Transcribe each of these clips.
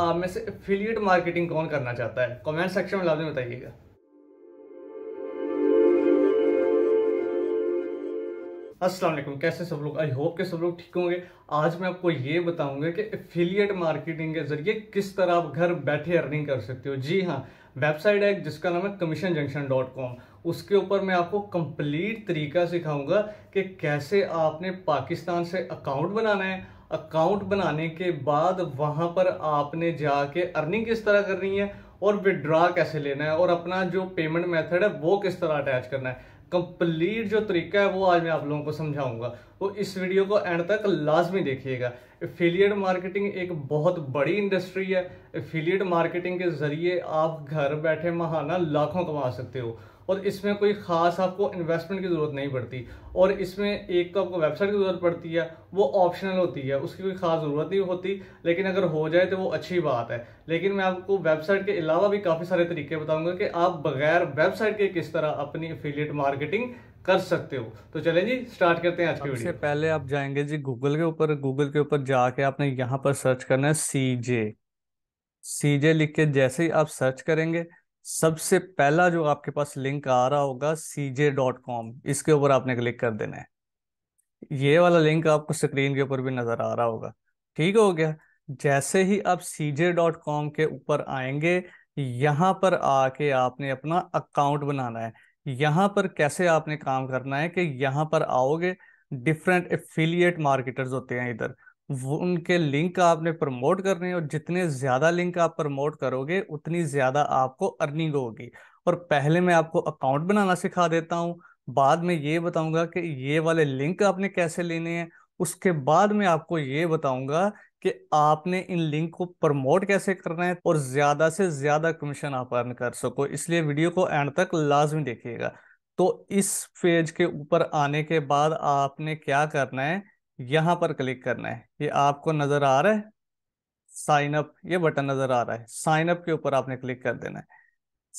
आप में से एफिलिएट मार्केटिंग कौन करना चाहता है? कमेंट सेक्शन में लाजमी बताइएगा। अस्सलाम वालेकुम, कैसे सब लोग? आई होप के सब लोग ठीक होंगे। आज मैं आपको ये बताऊंगा कि एफिलिएट मार्केटिंग के जरिए किस तरह आप घर बैठे अर्निंग कर सकते हो। जी हाँ, वेबसाइट है जिसका नाम है commissionjunction.com। उसके ऊपर मैं आपको कंप्लीट तरीका सिखाऊंगा कि कैसे आपने पाकिस्तान से अकाउंट बनाना है, अकाउंट बनाने के बाद वहाँ पर आपने जाके अर्निंग किस तरह करनी है और विड्रॉ कैसे लेना है और अपना जो पेमेंट मेथड है वो किस तरह अटैच करना है। कंप्लीट जो तरीका है वो आज मैं आप लोगों को समझाऊंगा, तो इस वीडियो को एंड तक लाजमी देखिएगा। एफिलिएट मार्केटिंग एक बहुत बड़ी इंडस्ट्री है। एफिलिएट मार्केटिंग के जरिए आप घर बैठे माहाना लाखों कमा सकते हो और इसमें कोई ख़ास आपको इन्वेस्टमेंट की ज़रूरत नहीं पड़ती। और इसमें एक तो आपको वेबसाइट की ज़रूरत पड़ती है, वो ऑप्शनल होती है, उसकी कोई ख़ास ज़रूरत नहीं होती, लेकिन अगर हो जाए तो वो अच्छी बात है। लेकिन मैं आपको वेबसाइट के अलावा भी काफ़ी सारे तरीके बताऊंगा कि आप बगैर वेबसाइट के किस तरह अपनी एफिलिएट मार्केटिंग कर सकते हो। तो चलें जी, स्टार्ट करते हैं आज की वीडियो। सबसे पहले आप जाएंगे जी गूगल के ऊपर। गूगल के ऊपर जाके आपने यहाँ पर सर्च करना है CJ लिख के। जैसे ही आप सर्च करेंगे सबसे पहला जो आपके पास लिंक आ रहा होगा CJ.com, इसके ऊपर आपने क्लिक कर देना है। ये वाला लिंक आपको स्क्रीन के ऊपर भी नजर आ रहा होगा। ठीक हो गया। जैसे ही आप CJ.com के ऊपर आएंगे, यहाँ पर आके आपने अपना अकाउंट बनाना है। यहाँ पर कैसे आपने काम करना है कि यहाँ पर आओगे, डिफरेंट एफिलिएट मार्केटर्स होते हैं इधर, उनके लिंक आपने प्रमोट करने हैं और जितने ज़्यादा लिंक आप प्रमोट करोगे उतनी ज़्यादा आपको अर्निंग होगी। और पहले मैं आपको अकाउंट बनाना सिखा देता हूँ, बाद में ये बताऊँगा कि ये वाले लिंक आपने कैसे लेने हैं, उसके बाद में आपको ये बताऊँगा कि आपने इन लिंक को प्रमोट कैसे करना है और ज़्यादा से ज़्यादा कमीशन आप अर्न कर सको। इसलिए वीडियो को एंड तक लाजमी देखिएगा। तो इस पेज के ऊपर आने के बाद आपने क्या करना है, यहाँ पर क्लिक करना है। ये आपको नज़र आ रहा है साइन अप, ये बटन नज़र आ रहा है। साइन अप के ऊपर आपने क्लिक कर देना है।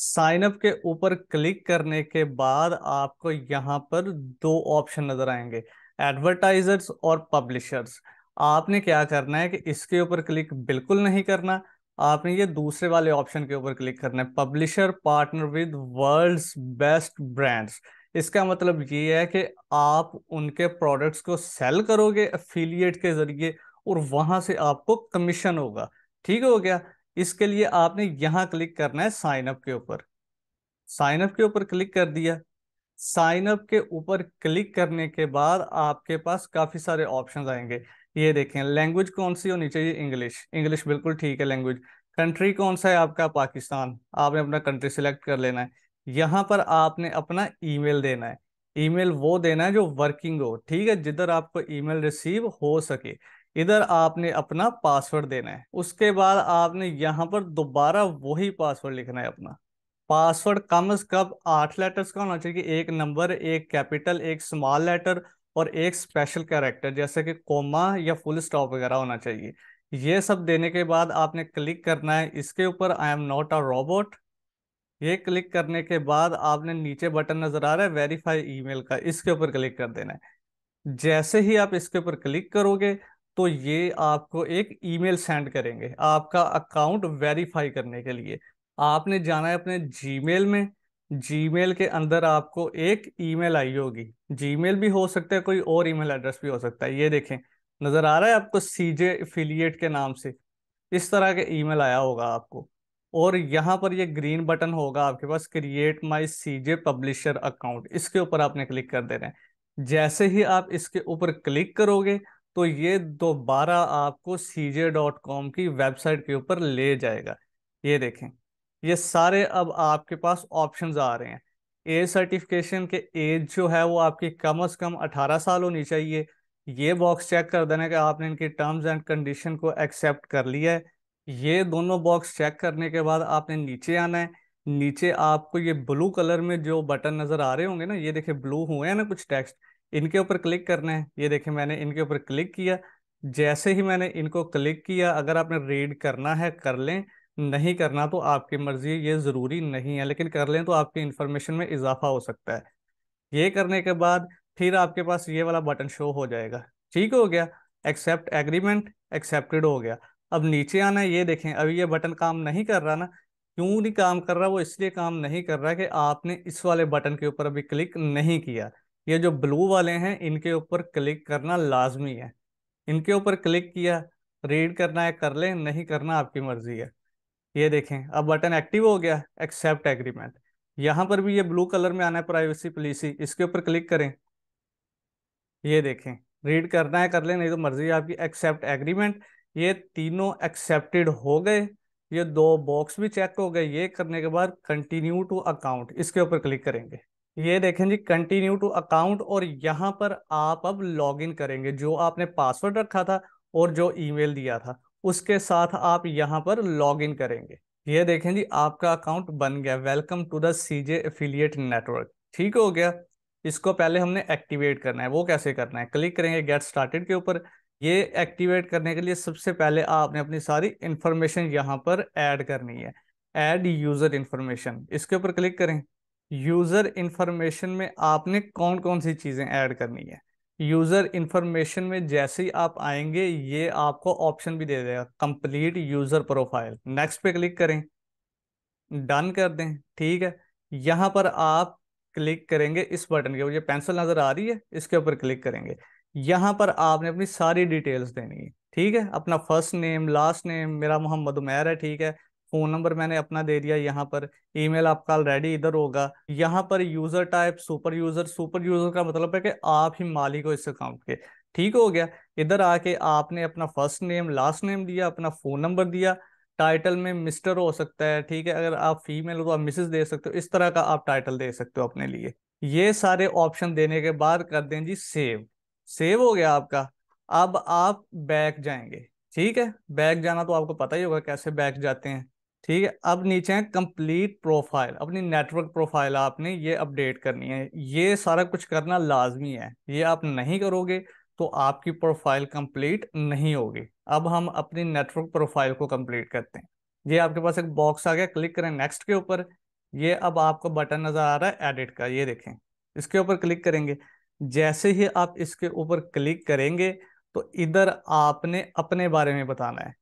साइन अप के ऊपर क्लिक करने के बाद आपको यहाँ पर दो ऑप्शन नज़र आएंगे, एडवर्टाइजर्स और पब्लिशर्स। आपने क्या करना है कि इसके ऊपर क्लिक बिल्कुल नहीं करना, आपने ये दूसरे वाले ऑप्शन के ऊपर क्लिक करना है, publisher partner with world's best brands. इसका मतलब ये है कि आप उनके प्रोडक्ट्स को सेल करोगे एफिलिएट के जरिए और वहां से आपको कमीशन होगा। ठीक हो गया। इसके लिए आपने यहाँ क्लिक करना है साइन अप के ऊपर। साइन अप के ऊपर क्लिक कर दिया। साइन अप के ऊपर क्लिक करने के बाद आपके पास काफी सारे ऑप्शंस आएंगे। ये देखें, लैंग्वेज कौन सी होनी चाहिए? इंग्लिश। इंग्लिश बिल्कुल ठीक है लैंग्वेज। कंट्री कौन सा है आपका? पाकिस्तान। आपने अपना कंट्री सिलेक्ट कर लेना है। यहाँ पर आपने अपना ईमेल देना है। ईमेल वो देना है जो वर्किंग हो, ठीक है, जिधर आपको ईमेल रिसीव हो सके। इधर आपने अपना पासवर्ड देना है। उसके बाद आपने यहाँ पर दोबारा वही पासवर्ड लिखना है अपना। पासवर्ड कम से कम 8 लेटर्स का होना चाहिए, 1 नंबर, 1 कैपिटल, 1 स्मॉल लेटर और 1 स्पेशल कैरेक्टर जैसे कि कोमा या फुल स्टॉप वगैरह होना चाहिए। ये सब देने के बाद आपने क्लिक करना है इसके ऊपर, I am not a robot. ये क्लिक करने के बाद आपने नीचे बटन नजर आ रहा है वेरीफाई ईमेल का, इसके ऊपर क्लिक कर देना है। जैसे ही आप इसके ऊपर क्लिक करोगे तो ये आपको एक ईमेल सेंड करेंगे आपका अकाउंट वेरीफाई करने के लिए। आपने जाना है अपने जीमेल में। जीमेल के अंदर आपको एक ईमेल आई होगी, जीमेल भी हो सकता है, कोई और ईमेल एड्रेस भी हो सकता है। ये देखें नजर आ रहा है आपको CJ एफिलिएट के नाम से इस तरह के ईमेल आया होगा आपको। और यहाँ पर ये ग्रीन बटन होगा आपके पास, create my CJ publisher account, इसके ऊपर आपने क्लिक कर देना है। जैसे ही आप इसके ऊपर क्लिक करोगे तो ये दोबारा आपको CJ.com की वेबसाइट के ऊपर ले जाएगा। ये देखें, ये सारे अब आपके पास ऑप्शंस आ रहे हैं। एज सर्टिफिकेशन के एज जो है वो आपकी कम से कम 18 साल होनी चाहिए। ये बॉक्स चेक कर देना कि आपने इनकी टर्म्स एंड कंडीशन को एक्सेप्ट कर लिया है। ये दोनों बॉक्स चेक करने के बाद आपने नीचे आना है। नीचे आपको ये ब्लू कलर में जो बटन नजर आ रहे होंगे ना, ये देखें ब्लू हुए हैं ना कुछ टेक्स्ट, इनके ऊपर क्लिक करना है। ये देखें मैंने इनके ऊपर क्लिक किया। जैसे ही मैंने इनको क्लिक किया, अगर आपने रीड करना है कर लें, नहीं करना तो आपकी मर्जी, ये ज़रूरी नहीं है, लेकिन कर लें तो आपकी इन्फॉर्मेशन में इजाफा हो सकता है। ये करने के बाद फिर आपके पास ये वाला बटन शो हो जाएगा। ठीक हो गया। एक्सेप्ट एग्रीमेंट, एक्सेप्टेड हो गया। अब नीचे आना है, ये देखें अभी ये बटन काम नहीं कर रहा ना, क्यों नहीं काम कर रहा, वो इसलिए काम नहीं कर रहा कि आपने इस वाले बटन के ऊपर अभी क्लिक नहीं किया। ये जो ब्लू वाले हैं इनके ऊपर क्लिक करना लाजमी है। इनके ऊपर क्लिक किया, रीड करना है कर ले, नहीं करना आपकी मर्जी है। ये देखें अब बटन एक्टिव हो गया, एक्सेप्ट एग्रीमेंट। यहाँ पर भी ये ब्लू कलर में आना है प्राइवेसी पॉलिसी, इसके ऊपर क्लिक करें, ये देखें रीड करना है कर ले, नहीं तो मर्जी आपकी, एक्सेप्ट एग्रीमेंट। ये तीनों एक्सेप्टेड हो गए, ये दो बॉक्स भी चेक हो गए। ये करने के बाद कंटिन्यू टू अकाउंट, इसके ऊपर क्लिक करेंगे, ये देखें जी कंटिन्यू टू अकाउंट। और यहाँ पर आप अब लॉगिन करेंगे, जो आपने पासवर्ड रखा था और जो ईमेल दिया था उसके साथ आप यहाँ पर लॉगिन करेंगे। ये देखें जी आपका अकाउंट बन गया, welcome to the CJ affiliate network, ठीक हो गया। इसको पहले हमने एक्टिवेट करना है, वो कैसे करना है, क्लिक करेंगे गेट स्टार्टेड के ऊपर। ये एक्टिवेट करने के लिए सबसे पहले आपने अपनी सारी इन्फॉर्मेशन यहाँ पर ऐड करनी है, ऐड यूज़र इन्फॉर्मेशन, इसके ऊपर क्लिक करें। यूज़र इन्फॉर्मेशन में आपने कौन कौन सी चीज़ें ऐड करनी है, यूज़र इन्फॉर्मेशन में जैसे ही आप आएंगे ये आपको ऑप्शन भी दे देगा, कंप्लीट यूज़र प्रोफाइल, नेक्स्ट पे क्लिक करें, डन कर दें, ठीक है। यहाँ पर आप क्लिक करेंगे इस बटन के ऊपर, ये पेंसिल नज़र आ रही है, इसके ऊपर क्लिक करेंगे। यहाँ पर आपने अपनी सारी डिटेल्स देनी है, ठीक है, अपना फर्स्ट नेम, लास्ट नेम, मेरा मोहम्मद उमैर है, ठीक है, फ़ोन नंबर मैंने अपना दे दिया यहाँ पर, ईमेल आपका ऑलरेडी इधर होगा। यहाँ पर user type super user, super user का मतलब है कि आप ही मालिक हो इस अकाउंट के, ठीक हो गया। इधर आके आपने अपना फर्स्ट नेम, लास्ट नेम दिया, अपना फ़ोन नंबर दिया, टाइटल में मिस्टर हो सकता है, ठीक है, अगर आप फीमेल हो तो आप मिसेस दे सकते हो, इस तरह का आप टाइटल दे सकते हो अपने लिए। ये सारे ऑप्शन देने के बाद कर दें जी सेव, सेव हो गया आपका। अब आप बैक जाएंगे, ठीक है, बैक जाना तो आपको पता ही होगा कैसे बैक जाते हैं, ठीक है। अब नीचे है कंप्लीट प्रोफाइल, अपनी नेटवर्क प्रोफाइल आपने ये अपडेट करनी है, ये सारा कुछ करना लाजमी है। ये आप नहीं करोगे तो आपकी प्रोफाइल कंप्लीट नहीं होगी। अब हम अपनी नेटवर्क प्रोफाइल को कंप्लीट करते हैं। ये आपके पास एक बॉक्स आ गया, क्लिक करें नेक्स्ट के ऊपर। ये अब आपको बटन नज़र आ रहा है एडिट का, ये देखें, इसके ऊपर क्लिक करेंगे। जैसे ही आप इसके ऊपर क्लिक करेंगे तो इधर आपने अपने बारे में बताना है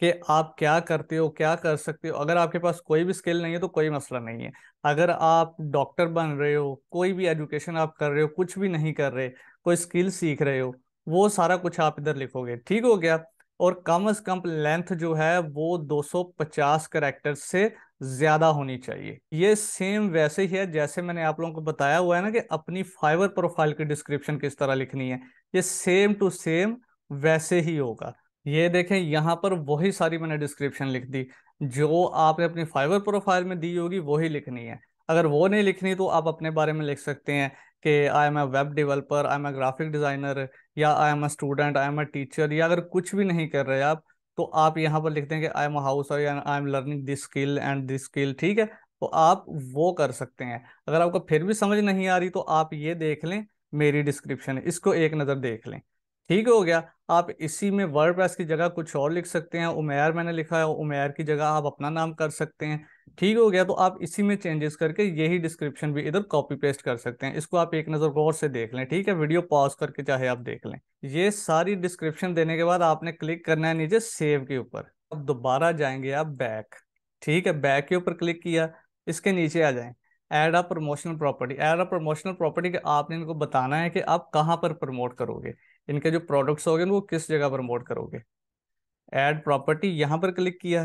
कि आप क्या करते हो, क्या कर सकते हो। अगर आपके पास कोई भी स्किल नहीं है तो कोई मसला नहीं है, अगर आप डॉक्टर बन रहे हो, कोई भी एजुकेशन आप कर रहे हो, कुछ भी नहीं कर रहे, कोई स्किल सीख रहे हो, वो सारा कुछ आप इधर लिखोगे, ठीक हो गया। और कम से कम लेंथ जो है वो 250 कैरेक्टर से ज़्यादा होनी चाहिए। ये सेम वैसे ही है जैसे मैंने आप लोगों को बताया हुआ है ना कि अपनी फाइवर प्रोफाइल की डिस्क्रिप्शन किस तरह लिखनी है, ये सेम टू सेम वैसे ही होगा। ये देखें यहाँ पर वही सारी मैंने डिस्क्रिप्शन लिख दी जो आपने अपनी फाइवर प्रोफाइल में दी होगी, वही लिखनी है। अगर वो नहीं लिखनी तो आप अपने बारे में लिख सकते हैं कि I am a web developer, I am a graphic designer, या I am a student, I am a teacher, या अगर कुछ भी नहीं कर रहे आप तो आप यहाँ पर लिखते हैं कि आई एम हाउस और I am learning this skill and this skill, ठीक है, तो आप वो कर सकते हैं। अगर आपको फिर भी समझ नहीं आ रही तो आप ये देख लें मेरी डिस्क्रिप्शन, इसको एक नज़र देख लें, ठीक हो गया। आप इसी में वर्डप्रेस की जगह कुछ और लिख सकते हैं, उमैर मैंने लिखा है, उमैर की जगह आप अपना नाम कर सकते हैं, ठीक हो गया। तो आप इसी में चेंजेस करके यही डिस्क्रिप्शन भी इधर कॉपी पेस्ट कर सकते हैं, इसको आप एक नज़र गौर से देख लें, ठीक है, वीडियो पॉज करके चाहे आप देख लें। ये सारी डिस्क्रिप्शन देने के बाद आपने क्लिक करना है नीचे सेव के ऊपर। अब दोबारा जाएंगे आप बैक, ठीक है, बैक के ऊपर क्लिक किया, इसके नीचे आ जाएँ add a promotional property. Add a promotional property के आपने इनको बताना है कि आप कहाँ पर प्रमोट करोगे, इनके जो प्रोडक्ट्स होंगे वो किस जगह प्रमोट करोगे। ऐड प्रॉपर्टी यहाँ पर क्लिक किया,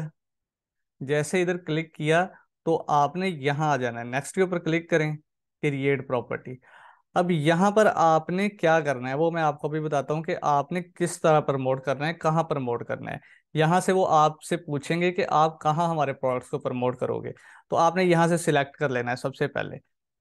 जैसे इधर क्लिक किया तो आपने यहाँ आ जाना है, नेक्स्ट के ऊपर क्लिक करें, क्रिएट प्रॉपर्टी। अब यहाँ पर आपने क्या करना है वो मैं आपको भी बताता हूँ कि आपने किस तरह प्रमोट करना है, कहाँ प्रमोट करना है। यहाँ से वो आपसे पूछेंगे कि आप कहाँ हमारे प्रोडक्ट्स को प्रमोट करोगे, तो आपने यहाँ से सिलेक्ट कर लेना है।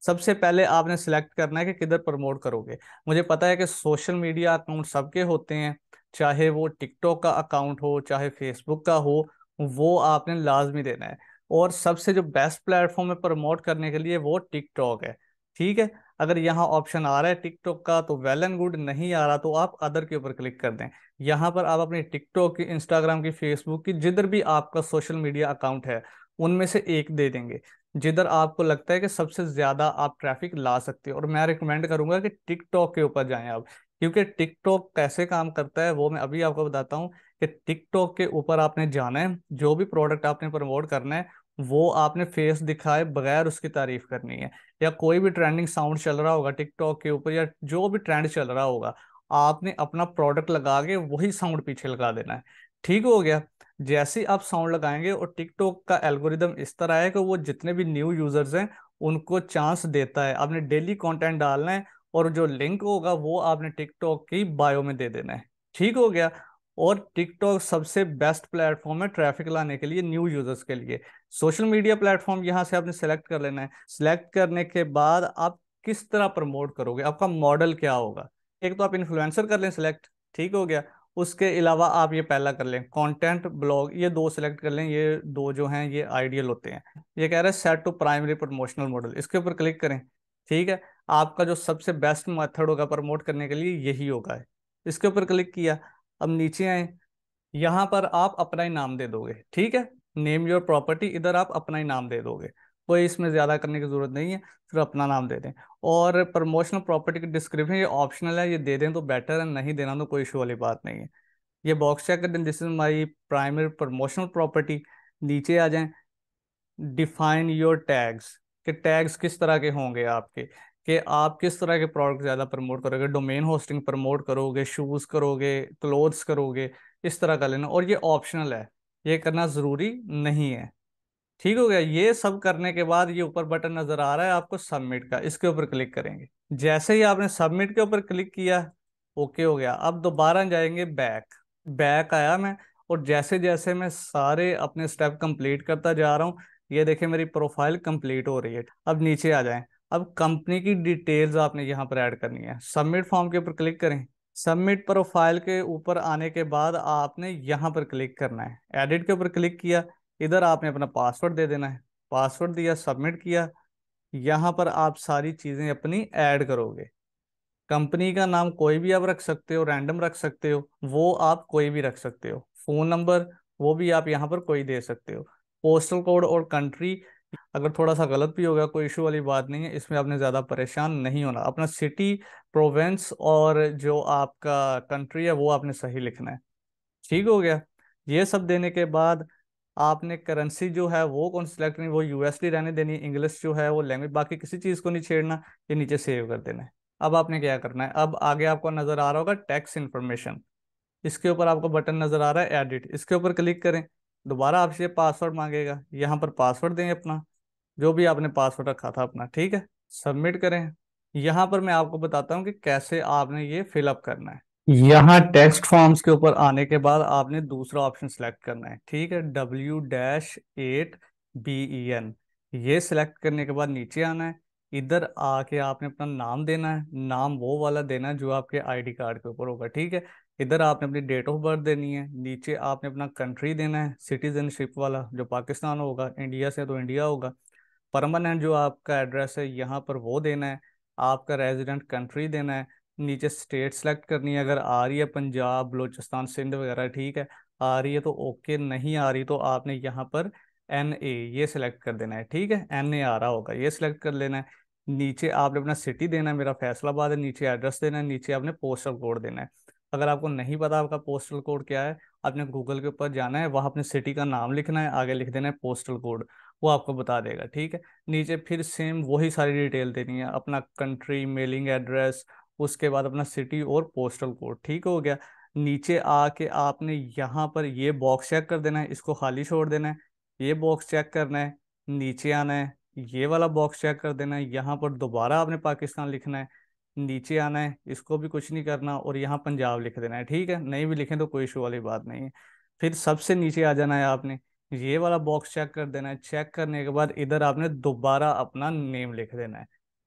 सबसे पहले आपने सिलेक्ट करना है कि किधर प्रमोट करोगे। मुझे पता है कि सोशल मीडिया अकाउंट सबके होते हैं, चाहे वो टिकटॉक का अकाउंट हो, चाहे फेसबुक का हो, वो आपने लाजमी देना है। और सबसे जो बेस्ट प्लेटफॉर्म है प्रमोट करने के लिए वो टिकटॉक है, ठीक है। अगर यहाँ ऑप्शन आ रहा है टिकटॉक का तो वेल एंड गुड, नहीं आ रहा तो आप अदर के ऊपर क्लिक कर दें। यहाँ पर आप अपने टिकटॉक की, इंस्टाग्राम की, फेसबुक की, जिधर भी आपका सोशल मीडिया अकाउंट है उनमें से एक दे देंगे जिधर आपको लगता है कि सबसे ज़्यादा आप ट्रैफिक ला सकते हो। और मैं रिकमेंड करूँगा कि टिकटॉक के ऊपर जाएं आप, क्योंकि टिकटॉक कैसे काम करता है वो मैं अभी आपको बताता हूँ कि टिकटॉक के ऊपर आपने जाना है, जो भी प्रोडक्ट आपने प्रमोट करना है वो आपने फेस दिखाए बगैर उसकी तारीफ करनी है, या कोई भी ट्रेंडिंग साउंड चल रहा होगा टिकटॉक के ऊपर या जो भी ट्रेंड चल रहा होगा आपने अपना प्रोडक्ट लगा के वही साउंड पीछे लगा देना है। ठीक हो गया, जैसे आप साउंड लगाएंगे और टिकटॉक का एल्गोरिदम इस तरह है कि वो जितने भी न्यू यूजर्स हैं उनको चांस देता है। आपने डेली कंटेंट डालना है और जो लिंक होगा वो आपने टिकटॉक की बायो में दे देना है। ठीक हो गया, और टिकटॉक सबसे बेस्ट प्लेटफॉर्म है ट्रैफिक लाने के लिए न्यू यूजर्स के लिए। सोशल मीडिया प्लेटफॉर्म यहाँ से आपने सेलेक्ट कर लेना है। सेलेक्ट करने के बाद आप किस तरह प्रमोट करोगे, आपका मॉडल क्या होगा। एक तो आप इन्फ्लुएंसर कर लें सेलेक्ट, ठीक हो गया। उसके अलावा आप ये पहला कर लें कंटेंट ब्लॉग, ये दो सेलेक्ट कर लें, ये दो जो हैं ये आइडियल होते हैं। ये कह रहा है set to primary promotional model, इसके ऊपर क्लिक करें। ठीक है, आपका जो सबसे बेस्ट मेथड होगा प्रमोट करने के लिए यही होगा। इसके ऊपर क्लिक किया, अब नीचे आए, यहाँ पर आप अपना ही नाम दे दोगे। ठीक है, नेम योर प्रॉपर्टी, इधर आप अपना ही नाम दे दोगे, कोई इसमें ज़्यादा करने की ज़रूरत नहीं है, फिर अपना नाम दे दें। और प्रमोशनल प्रॉपर्टी की डिस्क्रिप्शन ये ऑप्शनल है, ये दे दें तो बेटर है, नहीं देना तो कोई इशू वाली बात नहीं है। ये बॉक्स चेक कर दें, this is my primary promotional property. नीचे आ जाएं, डिफाइन योर टैग्स, कि टैग्स किस तरह के होंगे आपके, कि आप किस तरह के प्रोडक्ट ज़्यादा प्रमोट करोगे, डोमेन होस्टिंग प्रमोट करोगे, शूज़ करोगे, क्लोथ्स करोगे, इस तरह का लेना। और ये ऑप्शनल है, ये करना ज़रूरी नहीं है। ठीक हो गया, ये सब करने के बाद ये ऊपर बटन नज़र आ रहा है आपको सबमिट का, इसके ऊपर क्लिक करेंगे। जैसे ही आपने सबमिट के ऊपर क्लिक किया, ओके हो गया। अब दोबारा जाएंगे बैक, बैक आया मैं, और जैसे जैसे मैं सारे अपने स्टेप कंप्लीट करता जा रहा हूँ, ये देखें मेरी प्रोफाइल कंप्लीट हो रही है। अब नीचे आ जाएं, अब कंपनी की डिटेल्स आपने यहाँ पर ऐड करनी है। सबमिट फॉर्म के ऊपर क्लिक करें। सबमिट प्रोफाइल के ऊपर आने के बाद आपने यहाँ पर क्लिक करना है, एडिट के ऊपर क्लिक किया, इधर आपने अपना पासवर्ड दे देना है। पासवर्ड दिया, सबमिट किया, यहाँ पर आप सारी चीज़ें अपनी ऐड करोगे। कंपनी का नाम कोई भी आप रख सकते हो, रैंडम रख सकते हो, वो आप कोई भी रख सकते हो। फ़ोन नंबर वो भी आप यहाँ पर कोई दे सकते हो। पोस्टल कोड और कंट्री, अगर थोड़ा सा गलत भी होगा कोई इशू वाली बात नहीं है, इसमें आपने ज़्यादा परेशान नहीं होना। अपना सिटी, प्रोविंस और जो आपका कंट्री है वो आपने सही लिखना है। ठीक हो गया, ये सब देने के बाद आपने करेंसी जो है वो कौन सेलेक्ट करनी, वो यूएसडी रहने देनी, इंग्लिश जो है वो लैंग्वेज, बाकी किसी चीज़ को नहीं छेड़ना, ये नीचे सेव कर देना है। अब आपने क्या करना है, अब आगे आपको नज़र आ रहा होगा टैक्स इन्फॉर्मेशन, इसके ऊपर आपको बटन नज़र आ रहा है एडिट, इसके ऊपर क्लिक करें। दोबारा आपसे पासवर्ड मांगेगा, यहाँ पर पासवर्ड दें अपना, जो भी आपने पासवर्ड रखा था अपना। ठीक है, सबमिट करें। यहाँ पर मैं आपको बताता हूँ कि कैसे आपने ये फिलअप करना है। यहाँ टेक्स्ट फॉर्म्स के ऊपर आने के बाद आपने दूसरा ऑप्शन सिलेक्ट करना है। ठीक है, W-8BEN, ये सिलेक्ट करने के बाद नीचे आना है, इधर आके आपने अपना नाम देना है। नाम वो वाला देना है जो आपके आईडी कार्ड के ऊपर होगा। ठीक है, इधर आपने अपनी डेट ऑफ बर्थ देनी है, नीचे आपने अपना कंट्री देना है, सिटीजनशिप वाला जो पाकिस्तान होगा, इंडिया से तो इंडिया होगा। परमानेंट जो आपका एड्रेस है यहाँ पर वो देना है, आपका रेजिडेंट कंट्री देना है। नीचे स्टेट सेलेक्ट करनी है, अगर आ रही है पंजाब, बलूचिस्तान, सिंध वगैरह। ठीक है, आ रही है तो ओके, नहीं आ रही तो आपने यहाँ पर NA ये सिलेक्ट कर देना है। ठीक है, NA आ रहा होगा, ये सिलेक्ट कर लेना है। नीचे आपने अपना सिटी देना है, मेरा फैसलाबाद है, नीचे एड्रेस देना है, नीचे आपने पोस्टल कोड देना है। अगर आपको नहीं पता आपका पोस्टल कोड क्या है, आपने गूगल के ऊपर जाना है, वहाँ अपने सिटी का नाम लिखना है, आगे लिख देना है पोस्टल कोड, वो आपको बता देगा। ठीक है, नीचे फिर सेम वही सारी डिटेल देनी है, अपना कंट्री, मेलिंग एड्रेस, उसके बाद अपना सिटी और पोस्टल कोड। ठीक हो गया, नीचे आके आपने यहाँ पर ये बॉक्स चेक कर देना है, इसको खाली छोड़ देना है, ये बॉक्स चेक करना है, नीचे आना है, ये वाला बॉक्स चेक कर देना है, यहाँ पर दोबारा आपने पाकिस्तान लिखना है, नीचे आना है, इसको भी कुछ नहीं करना, और यहाँ पंजाब लिख देना है। ठीक है, नहीं भी लिखें तो कोई इशू वाली बात नहीं है। फिर सबसे नीचे आ जाना है, आपने ये वाला बॉक्स चेक कर देना है, चेक करने के बाद इधर आपने दोबारा अपना नेम लिख देना है।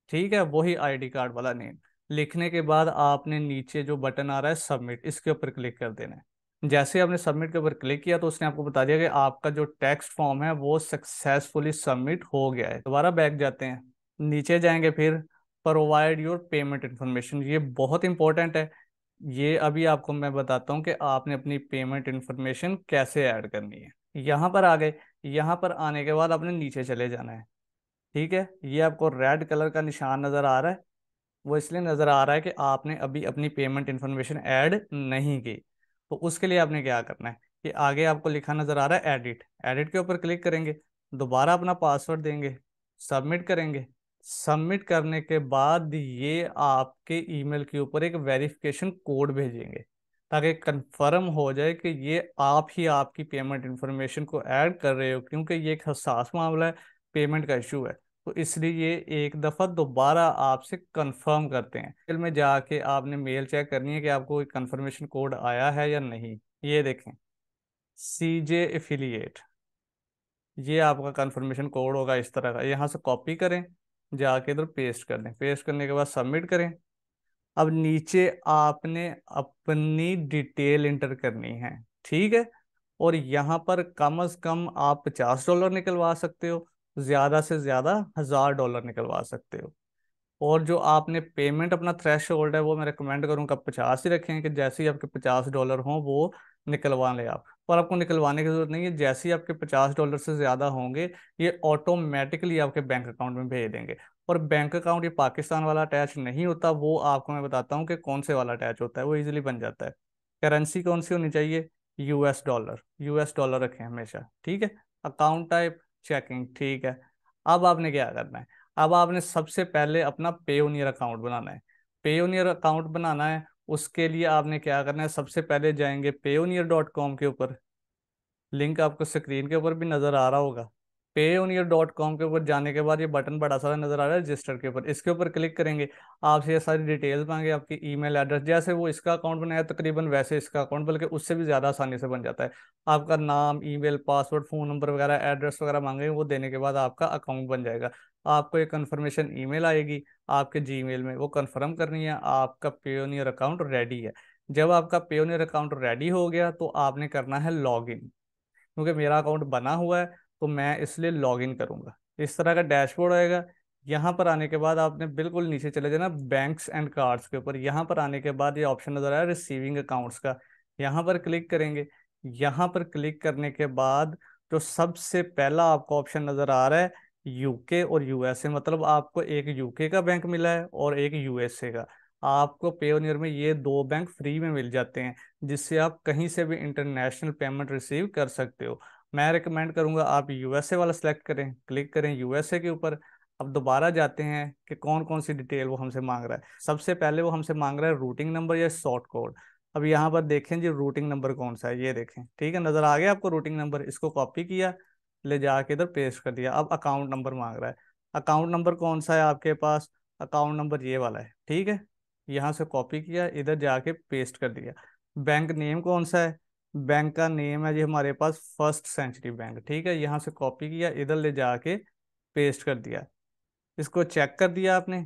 ठीक है, वही आईडी कार्ड वाला नेम लिखने के बाद आपने नीचे जो बटन आ रहा है सबमिट, इसके ऊपर क्लिक कर देना है। जैसे आपने सबमिट के ऊपर क्लिक किया तो उसने आपको बता दिया कि आपका जो टेक्स्ट फॉर्म है वो सक्सेसफुली सबमिट हो गया है। दोबारा बैक जाते हैं, नीचे जाएंगे, फिर प्रोवाइड योर पेमेंट इन्फॉर्मेशन, ये बहुत इंपॉर्टेंट है। ये अभी आपको मैं बताता हूँ कि आपने अपनी पेमेंट इन्फॉर्मेशन कैसे ऐड करनी है। यहाँ पर आ गए, यहाँ पर आने के बाद आपने नीचे चले जाना है। ठीक है, ये आपको रेड कलर का निशान नज़र आ रहा है, वो इसलिए नज़र आ रहा है कि आपने अभी अपनी पेमेंट इन्फॉर्मेशन ऐड नहीं की। तो उसके लिए आपने क्या करना है कि आगे आपको लिखा नज़र आ रहा है एडिट, एडिट के ऊपर क्लिक करेंगे, दोबारा अपना पासवर्ड देंगे, सबमिट करेंगे। सबमिट करने के बाद ये आपके ईमेल के ऊपर एक वेरिफिकेशन कोड भेजेंगे ताकि कंफर्म हो जाए कि ये आप ही आपकी पेमेंट इन्फॉर्मेशन को ऐड कर रहे हो, क्योंकि ये एक हसास मामला है, पेमेंट का इशू है। तो इसलिए ये एक दफ़ा दोबारा आपसे कंफर्म करते हैं। मेल में जाके आपने मेल चेक करनी है कि आपको कंफर्मेशन कोड आया है या नहीं। ये देखें CJ एफिलिएट, ये आपका कंफर्मेशन कोड होगा इस तरह का। यहाँ से कॉपी करें, जाके इधर पेस्ट कर दें, पेस्ट करने के बाद सबमिट करें। अब नीचे आपने अपनी डिटेल इंटर करनी है, ठीक है। और यहाँ पर कम से कम आप $50 निकलवा सकते हो, ज़्यादा से ज़्यादा $1000 निकलवा सकते हो। और जो आपने पेमेंट अपना थ्रेश होल्ड है वो मैं रिकमेंड करूँगा 50 ही रखें कि जैसे ही आपके $50 हों वो निकलवा लें आप। पर आपको निकलवाने की ज़रूरत नहीं है, जैसे ही आपके $50 से ज़्यादा होंगे ये ऑटोमेटिकली आपके बैंक अकाउंट में भेज देंगे। और बैंक अकाउंट ये पाकिस्तान वाला अटैच नहीं होता, वो आपको मैं बताता हूँ कि कौन से वाला अटैच होता है, वो इजीली बन जाता है। करेंसी कौन सी होनी चाहिए? US डॉलर रखें हमेशा, ठीक है। अकाउंट टाइप चेकिंग, ठीक है। अब आपने क्या करना है, अब आपने सबसे पहले अपना पेओनियर अकाउंट बनाना है। पेओनियर अकाउंट बनाना है, उसके लिए आपने क्या करना है, सबसे पहले जाएंगे payoneer.com के ऊपर। लिंक आपको स्क्रीन के ऊपर भी नज़र आ रहा होगा। payoneer.com के ऊपर जाने के बाद ये बटन बड़ा सारा नज़र आ रहा है रजिस्टर के ऊपर, इसके ऊपर क्लिक करेंगे। आपसे ये सारी डिटेल्स मांगे, आपकी ईमेल एड्रेस। जैसे वो इसका अकाउंट बनाया तकरीबन वैसे इसका अकाउंट, बल्कि उससे भी ज़्यादा आसानी से बन जाता है। आपका नाम, ईमेल, पासवर्ड, फ़ोन नंबर वगैरह, एड्रेस वगैरह मांगेंगे, वो देने के बाद आपका अकाउंट बन जाएगा। आपको एक कन्फर्मेशन ईमेल आएगी आपके जीमेल में, वो कंफर्म करनी है आपका पेओनियर अकाउंट रेडी है। जब आपका पेओनियर अकाउंट रेडी हो गया तो आपने करना है लॉगिन। क्योंकि मेरा अकाउंट बना हुआ है तो मैं इसलिए लॉगिन करूंगा। इस तरह का डैशबोर्ड आएगा। यहाँ पर आने के बाद आपने बिल्कुल नीचे चले जाना बैंक्स एंड कार्ड्स के ऊपर। यहाँ पर आने के बाद ये ऑप्शन नज़र आया रिसीविंग अकाउंट्स का, यहाँ पर क्लिक करेंगे। यहाँ पर क्लिक करने के बाद जो सबसे पहला आपको ऑप्शन नज़र आ रहा है यूके और USA, मतलब आपको एक यूके का बैंक मिला है और एक USA का। आपको पेओनियर में ये दो बैंक फ्री में मिल जाते हैं, जिससे आप कहीं से भी इंटरनेशनल पेमेंट रिसीव कर सकते हो। मैं रिकमेंड करूँगा आप USA वाला सेलेक्ट करें, क्लिक करें USA के ऊपर। अब दोबारा जाते हैं कि कौन कौन सी डिटेल वो हमसे मांग रहा है। सबसे पहले वो हमसे मांग रहा है रूटिंग नंबर या शॉर्ट कोड। अब यहाँ पर देखें जी रूटिंग नंबर कौन सा है, ये देखें, ठीक है, नज़र आ गया आपको रूटिंग नंबर। इसको कॉपी किया, ले जाके इधर पेस्ट कर दिया। अब अकाउंट नंबर मांग रहा है, अकाउंट नंबर कौन सा है आपके पास? अकाउंट नंबर ये वाला है, ठीक है। यहाँ से कॉपी किया, इधर जाके पेस्ट कर दिया। बैंक नेम कौन सा है? बैंक का नेम है जी हमारे पास फर्स्ट सेंचुरी बैंक, ठीक है। यहाँ से कॉपी किया, इधर ले जाके पेस्ट कर दिया। इसको चेक कर दिया आपने,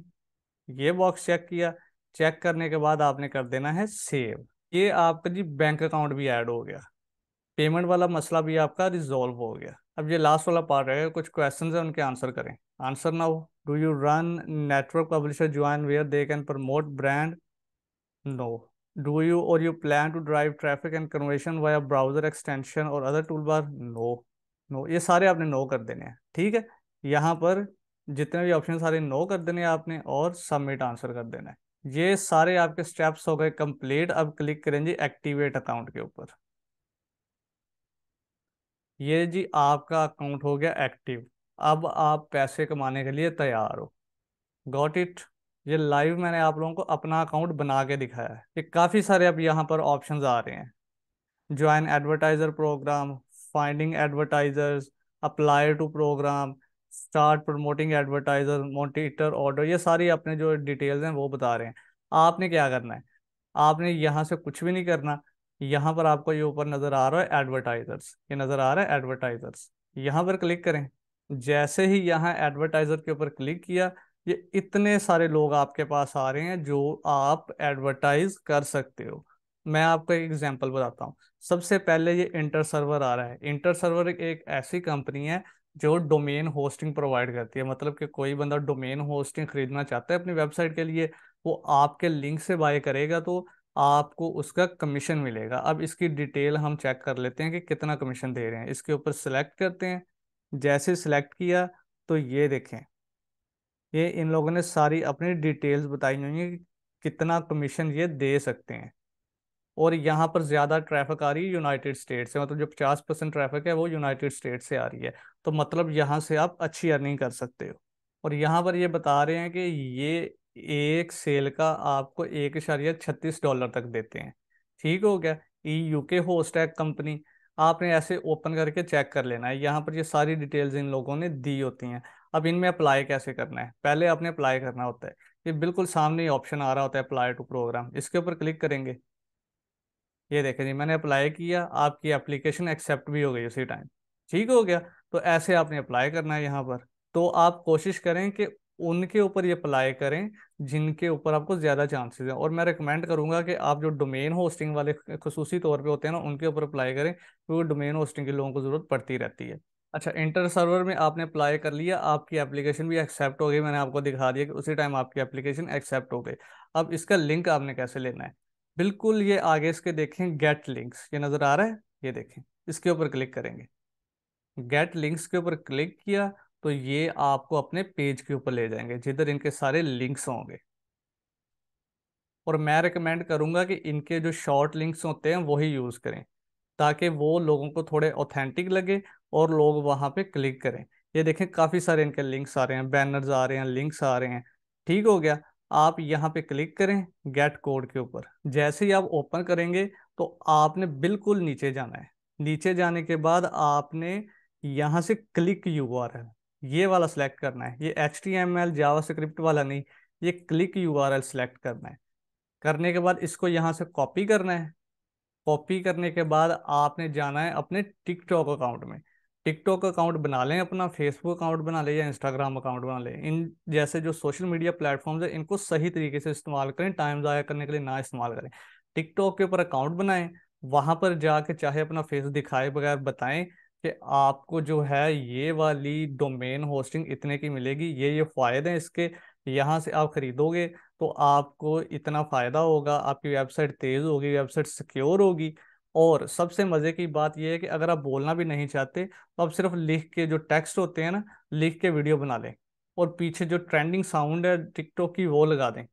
ये बॉक्स चेक किया। चेक करने के बाद आपने कर देना है सेव। ये आपका जी बैंक अकाउंट भी ऐड हो गया, पेमेंट वाला मसला भी आपका रिजॉल्व हो गया। अब ये लास्ट वाला पार्ट रहेगा, कुछ क्वेश्चंस हैं उनके आंसर करें। आंसर ना हो, do you run network publisher join where they can promote brand? No. Do you or you plan to drive traffic and conversion via browser extension or other tool bar? No no, ये सारे आपने no कर देने हैं, ठीक है। यहाँ पर जितने भी ऑप्शन सारे नो कर देने हैं आपने और सबमिट आंसर कर देना है। ये सारे आपके स्टेप्स हो गए कंप्लीट। अब क्लिक करें जी एक्टिवेट अकाउंट के ऊपर। ये जी आपका अकाउंट हो गया एक्टिव। अब आप पैसे कमाने के लिए तैयार हो। Got it. ये लाइव मैंने आप लोगों को अपना अकाउंट बना के दिखाया है। ये काफ़ी सारे अब यहाँ पर ऑप्शंस आ रहे हैं, join advertiser program, finding advertisers, apply to program, start promoting advertiser, monitor order. ये सारी अपने जो डिटेल्स हैं वो बता रहे हैं। आपने क्या करना है, आपने यहाँ से कुछ भी नहीं करना। यहाँ पर आपको ये ऊपर नज़र आ रहा है एडवर्टाइजर्स, ये नज़र आ रहा है एडवर्टाइजर्स। यहाँ पर क्लिक करें। जैसे ही यहाँ एडवर्टाइज़र के ऊपर क्लिक किया, ये इतने सारे लोग आपके पास आ रहे हैं जो आप एडवर्टाइज कर सकते हो। मैं आपको एक एग्जांपल बताता हूँ। सबसे पहले ये इंटर सर्वर आ रहा है। इंटर सर्वर एक ऐसी कंपनी है जो डोमेन होस्टिंग प्रोवाइड करती है, मतलब कि कोई बंदा डोमेन होस्टिंग खरीदना चाहता है अपनी वेबसाइट के लिए, वो आपके लिंक से बाय करेगा तो आपको उसका कमीशन मिलेगा। अब इसकी डिटेल हम चेक कर लेते हैं कि कितना कमीशन दे रहे हैं। इसके ऊपर सिलेक्ट करते हैं। जैसे सिलेक्ट किया तो ये देखें ये इन लोगों ने सारी अपनी डिटेल्स बताई हुई हैं कि कितना कमीशन ये दे सकते हैं। और यहाँ पर ज़्यादा ट्रैफिक आ रही है यूनाइटेड स्टेट से, मतलब जो 50% ट्रैफिक है वो यूनाइटेड स्टेट से आ रही है, तो मतलब यहाँ से आप अच्छी अर्निंग कर सकते हो। और यहाँ पर ये बता रहे हैं कि ये एक सेल का आपको $1.36 तक देते हैं। ठीक हो गया। यूके होस्टैग कंपनी आपने ऐसे ओपन करके चेक कर लेना है। यहाँ पर ये सारी डिटेल्स इन लोगों ने दी होती हैं। अब इनमें अप्लाई कैसे करना है, पहले आपने अप्लाई करना होता है। ये बिल्कुल सामने ही ऑप्शन आ रहा होता है अप्लाई टू प्रोग्राम, इसके ऊपर क्लिक करेंगे। ये देखें जी, मैंने अप्लाई किया, आपकी एप्लीकेशन एक्सेप्ट भी हो गई उसी टाइम। ठीक हो गया। तो ऐसे आपने अप्लाई करना है। यहाँ पर तो आप कोशिश करें कि उनके ऊपर ये अप्लाई करें जिनके ऊपर आपको ज़्यादा चांसेस हैं। और मैं रिकमेंड करूँगा कि आप जो डोमेन होस्टिंग वाले खुसूसी तौर पे होते हैं ना, उनके ऊपर अप्लाई करें, क्योंकि डोमेन होस्टिंग के लोगों को ज़रूरत पड़ती रहती है। अच्छा, इंटर सर्वर में आपने अप्लाई कर लिया, आपकी एप्लीकेशन भी एक्सेप्ट हो गई। मैंने आपको दिखा दिया कि उसी टाइम आपकी एप्लीकेशन एक्सेप्ट हो गई। अब इसका लिंक आपने कैसे लेना है, बिल्कुल ये आगे इसके देखें गेट लिंक्स, ये नज़र आ रहा है, ये देखें, इसके ऊपर क्लिक करेंगे। गेट लिंक्स के ऊपर क्लिक किया तो ये आपको अपने पेज के ऊपर ले जाएंगे जिधर इनके सारे लिंक्स होंगे। और मैं रिकमेंड करूंगा कि इनके जो शॉर्ट लिंक्स होते हैं वही यूज़ करें, ताकि वो लोगों को थोड़े ऑथेंटिक लगे और लोग वहां पे क्लिक करें। ये देखें काफ़ी सारे इनके लिंक्स आ रहे हैं, बैनर्स आ रहे हैं, लिंक्स आ रहे हैं। ठीक हो गया। आप यहाँ पे क्लिक करें गेट कोड के ऊपर। जैसे ही आप ओपन करेंगे तो आपने बिल्कुल नीचे जाना है। नीचे जाने के बाद आपने यहाँ से क्लिक URL ये वाला सिलेक्ट करना है। ये HTML जावास्क्रिप्ट वाला नहीं, ये क्लिक URL सिलेक्ट करना है। करने के बाद इसको यहाँ से कॉपी करना है। कॉपी करने के बाद आपने जाना है अपने टिकटॉक अकाउंट में। टिकटॉक अकाउंट बना लें अपना, फेसबुक अकाउंट बना लें या इंस्टाग्राम अकाउंट बना लें। इन जैसे जो सोशल मीडिया प्लेटफॉर्म्स हैं इनको सही तरीके से इस्तेमाल करें, टाइम ज़ाया करने के लिए ना इस्तेमाल करें। टिकटॉक के ऊपर अकाउंट बनाएं, वहाँ पर जाके चाहे अपना फेस दिखाए बगैर बताएं कि आपको जो है ये वाली डोमेन होस्टिंग इतने की मिलेगी, ये फ़ायदे हैं इसके, यहाँ से आप ख़रीदोगे तो आपको इतना फ़ायदा होगा, आपकी वेबसाइट तेज़ होगी, वेबसाइट सिक्योर होगी। और सबसे मज़े की बात यह है कि अगर आप बोलना भी नहीं चाहते तो आप सिर्फ लिख के जो टेक्स्ट होते हैं ना, लिख के वीडियो बना लें और पीछे जो ट्रेंडिंग साउंड है टिकटॉक की वो लगा दें।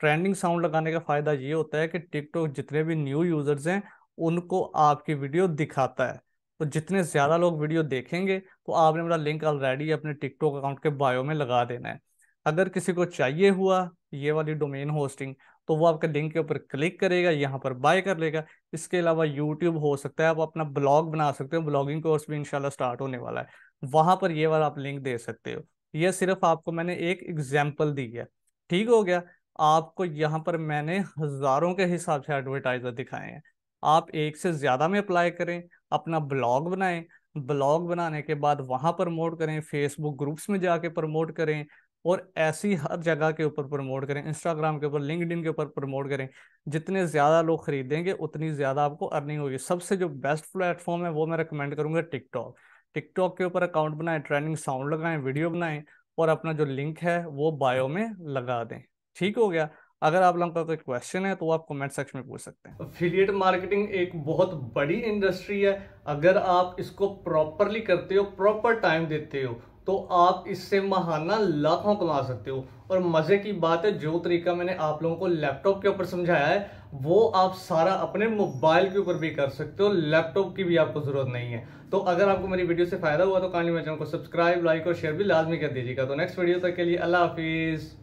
ट्रेंडिंग साउंड लगाने का फ़ायदा ये होता है कि टिकटॉक जितने भी न्यू यूज़र्स हैं उनको आपकी वीडियो दिखाता है। तो जितने ज़्यादा लोग वीडियो देखेंगे तो आपने मेरा लिंक ऑलरेडी अपने टिकटॉक अकाउंट के बायो में लगा देना है। अगर किसी को चाहिए हुआ ये वाली डोमेन होस्टिंग तो वो आपके लिंक के ऊपर क्लिक करेगा, यहाँ पर बाय कर लेगा। इसके अलावा यूट्यूब हो सकता है, आप अपना ब्लॉग बना सकते हो, ब्लॉगिंग कोर्स भी इंशाल्लाह स्टार्ट होने वाला है, वहाँ पर ये वाला आप लिंक दे सकते हो। ये सिर्फ आपको मैंने एक एग्जाम्पल दी है। ठीक हो गया। आपको यहाँ पर मैंने हज़ारों के हिसाब से एडवर्टाइजर दिखाए हैं। आप एक से ज़्यादा में अप्लाई करें, अपना ब्लॉग बनाएं, ब्लॉग बनाने के बाद वहाँ प्रमोट करें, फेसबुक ग्रुप्स में जाके प्रमोट करें और ऐसी हर जगह के ऊपर प्रमोट करें, इंस्टाग्राम के ऊपर, लिंक्डइन के ऊपर प्रमोट करें। जितने ज़्यादा लोग खरीदेंगे उतनी ज़्यादा आपको अर्निंग होगी। सबसे जो बेस्ट प्लेटफॉर्म है वो मैं रिकमेंड करूँगा टिकटॉक। टिकटॉक के ऊपर अकाउंट बनाएं, ट्रेंडिंग साउंड लगाएं, वीडियो बनाएं और अपना जो लिंक है वो बायो में लगा दें। ठीक हो गया। अगर आप लोगों का कोई क्वेश्चन है तो आप कमेंट सेक्शन में पूछ सकते हैं। एफिलिएट मार्केटिंग एक बहुत बड़ी इंडस्ट्री है। अगर आप इसको प्रॉपरली करते हो, प्रॉपर टाइम देते हो तो आप इससे महाना लाखों कमा सकते हो। और मजे की बात है, जो तरीका मैंने आप लोगों को लैपटॉप के ऊपर समझाया है वो आप सारा अपने मोबाइल के ऊपर भी कर सकते हो, लैपटॉप की भी आपको जरूरत नहीं है। तो अगर आपको मेरी वीडियो से फायदा हुआ तो काइंडली मेरे चैनल को सब्सक्राइब, लाइक और शेयर भी लाजमी कर दीजिएगा। तो नेक्स्ट वीडियो तक के लिए अल्लाह हाफिज।